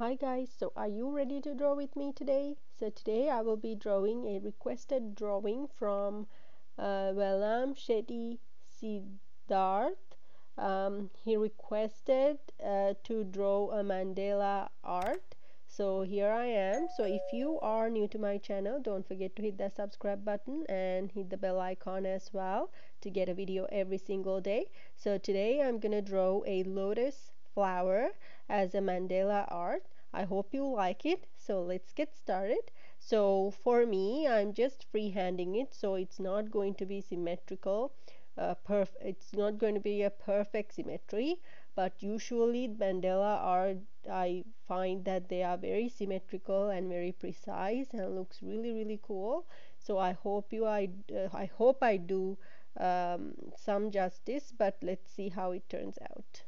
Hi guys, so are you ready to draw with me today? So today I will be drawing a requested drawing from Velam Shetty Siddharth. He requested to draw a mandala art. So here I am. So if you are new to my channel, don't forget to hit the subscribe button and hit the bell icon as well to get a video every single day. So today I'm gonna draw a lotus flower as a mandala art. I hope you like it. So let's get started. So for me, I'm just freehanding it, so it's not going to be symmetrical. It's not going to be a perfect symmetry, but usually mandala art, I find that they are very symmetrical and very precise and looks really cool. So I hope I do some justice, but let's see how it turns out.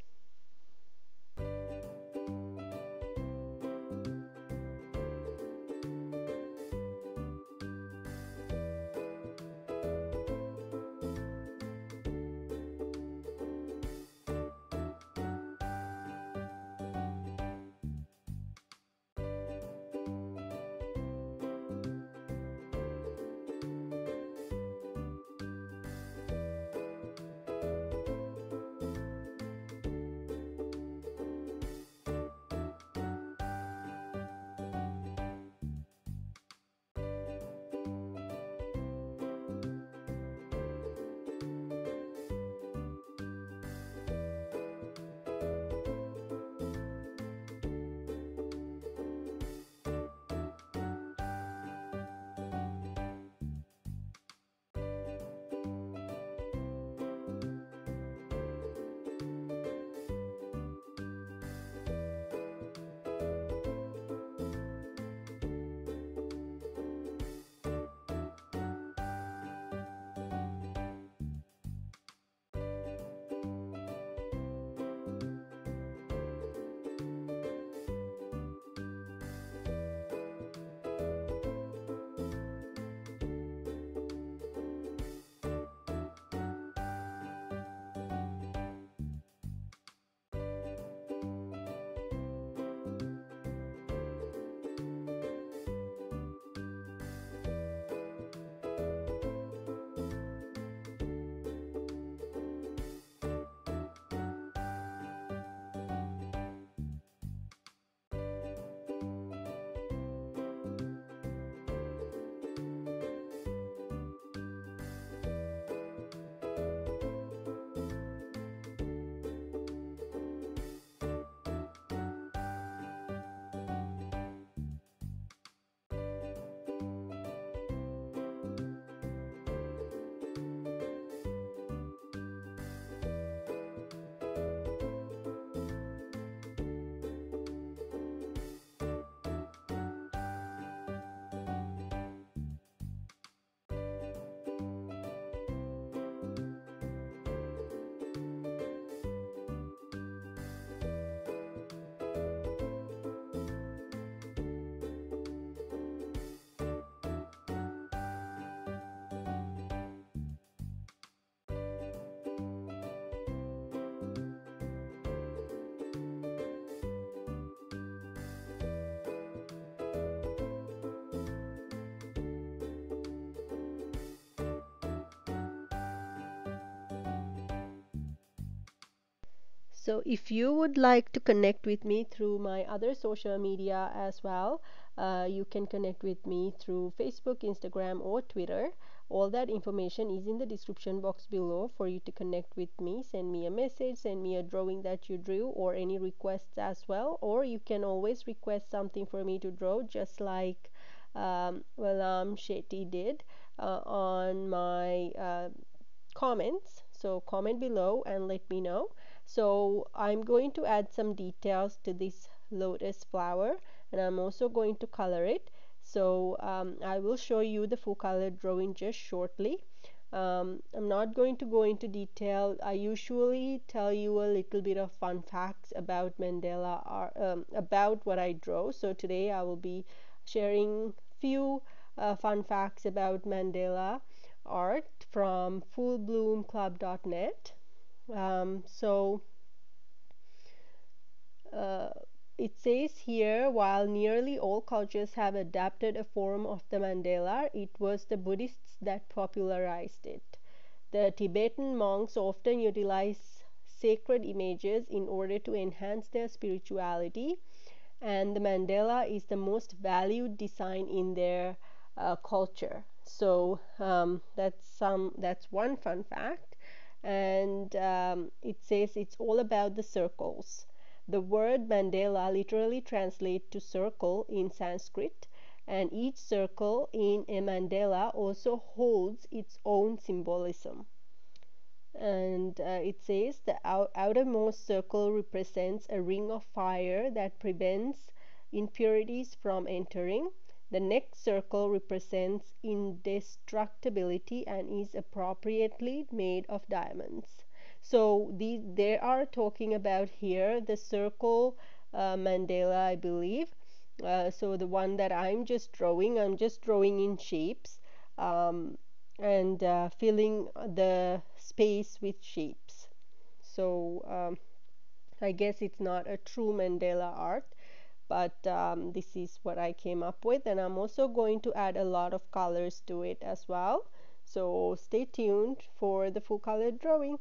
So if you would like to connect with me through my other social media as well, you can connect with me through Facebook, Instagram or Twitter. All that information is in the description box below for you to connect with me. Send me a message, send me a drawing that you drew or any requests as well. Or you can always request something for me to draw, just like Velam Shetty did on my comments. So comment below and let me know. So I'm going to add some details to this lotus flower, and I'm also going to color it. So I will show you the full color drawing just shortly. I'm not going to go into detail. I usually tell you a little bit of fun facts about mandala art, about what I draw. So today I will be sharing few fun facts about mandala art from Fullbloomclub.net. It says here, while nearly all cultures have adapted a form of the mandala, it was the Buddhists that popularized it. The Tibetan monks often utilize sacred images in order to enhance their spirituality, and the mandala is the most valued design in their culture. So that's one fun fact. And it says it's all about the circles. The word mandala literally translates to circle in Sanskrit, and each circle in a mandala also holds its own symbolism. And it says the outermost circle represents a ring of fire that prevents impurities from entering. The next circle represents indestructibility and is appropriately made of diamonds. So they are talking about here the circle mandala, I believe. So the one that I'm just drawing in shapes and filling the space with shapes. So I guess it's not a true mandala art, but this is what I came up with, and I'm also going to add a lot of colors to it as well. So stay tuned for the full color drawing.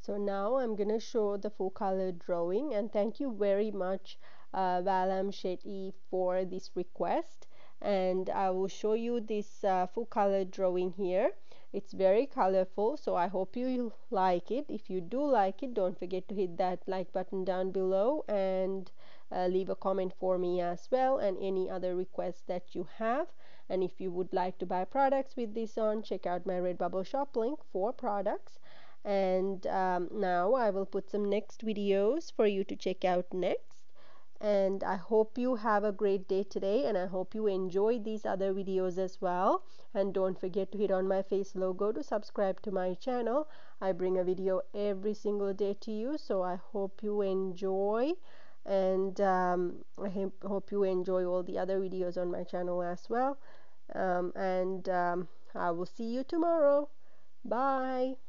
So now I'm going to show the full color drawing, and thank you very much Velam Shetty for this request, and I will show you this full color drawing here. It's very colorful, so I hope you like it. If you do like it, don't forget to hit that like button down below and leave a comment for me as well, and any other requests that you have. And if you would like to buy products with this on, check out my Redbubble shop link for products. And now I will put some next videos for you to check out next, and I hope you have a great day today, and I hope you enjoyed these other videos as well. And don't forget to hit on my face logo to subscribe to my channel. I bring a video every single day to you, so I hope you enjoy, and I hope you enjoy all the other videos on my channel as well. I will see you tomorrow. Bye.